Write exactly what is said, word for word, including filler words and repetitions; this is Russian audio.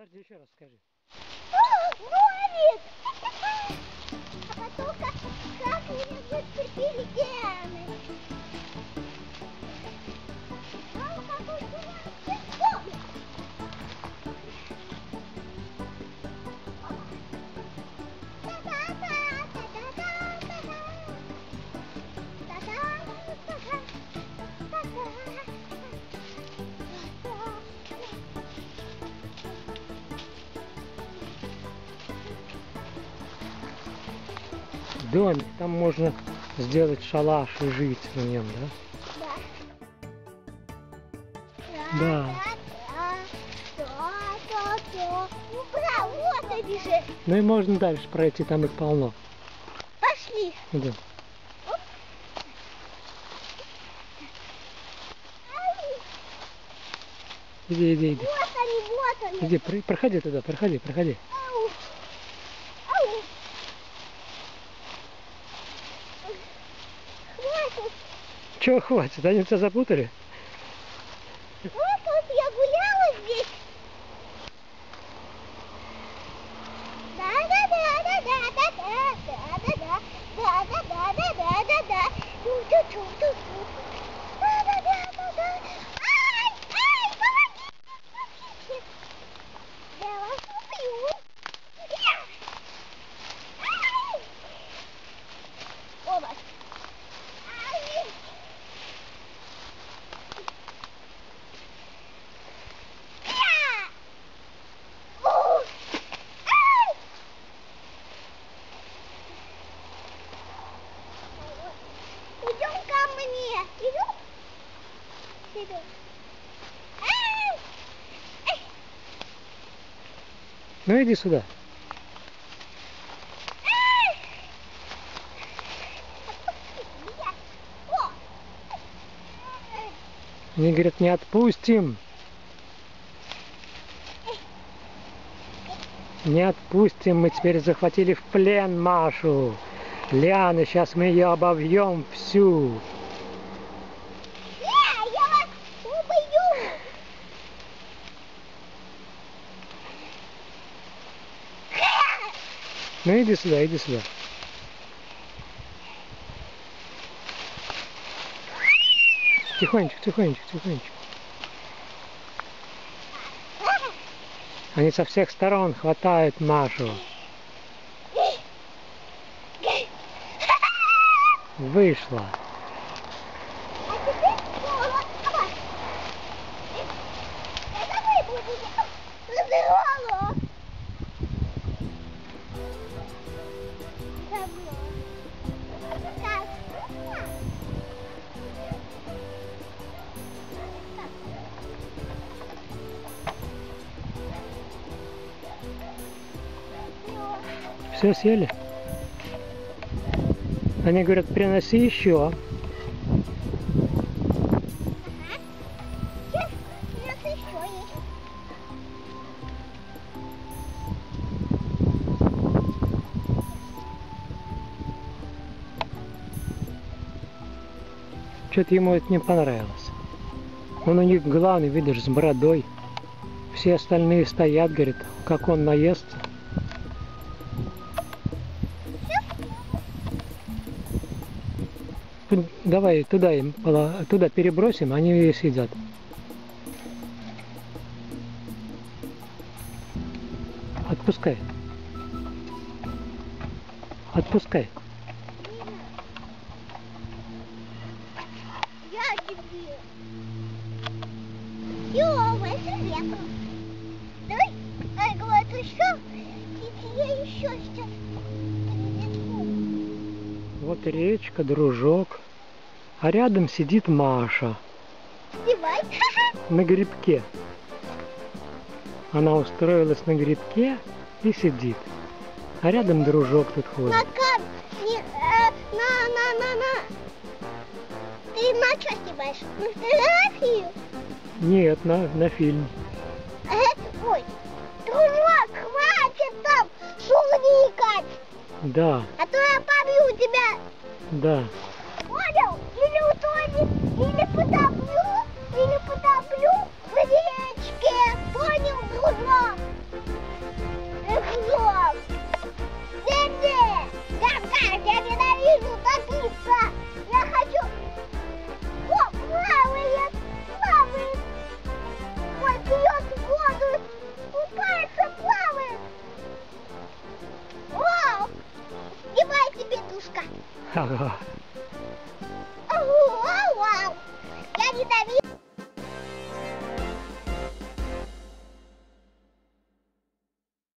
Подожди, еще раз скажи. Домик! А то как как-нибудь припили Дианы. Мама, какой домик! Домик! Домик, там можно сделать шалаш и жить на нем, да? Да. Да. Ну и можно дальше пройти, там их полно. Пошли. Да. Иди, иди, иди. Вот они, вот они. Иди, проходи туда, проходи, проходи. Чего хватит? Они тебя запутали? Вот, вот я гуляла здесь. Да-да-да-да-да-да-да-да-да-да-да-да-да-да-да. Да-да-да-да-да. Ай, ай, помогите, помогите. Я вас убью. Ай. О, вас. Ну иди сюда. Они говорят, не отпустим. Не отпустим, мы теперь захватили в плен Машу. Лианы, сейчас мы ее обовьем всю. Ну иди сюда, иди сюда. Тихонечко, тихонечко, тихонечко. Они со всех сторон хватают Машу. Вышла. Все съели? Они говорят, приноси еще. Ага. Сейчас, еще что-то ему это не понравилось. Он у них главный, видишь, с бородой. Все остальные стоят, говорит, как он наестся. Давай туда им туда перебросим, они ее съедят. Отпускай. Отпускай. Я тебе. Йо, это давай, ай, говорит, еще. И тебе еще сейчас. Вот речка, дружок. А рядом сидит Маша. Снимай. На грибке. Она устроилась на грибке и сидит. А рядом дружок тут ходит. На кам... На, на, на, на. Ты на что снимаешь? На фотографию? Нет, на, на фильм. Это... Ой, дружок, хватит там шумникать. Да. А то я побью тебя. Да. Понял? Или утонет, или потоплю, или потоплю в речке. Понял, дружок? Ага. Ау, ау, ау. Я не давила.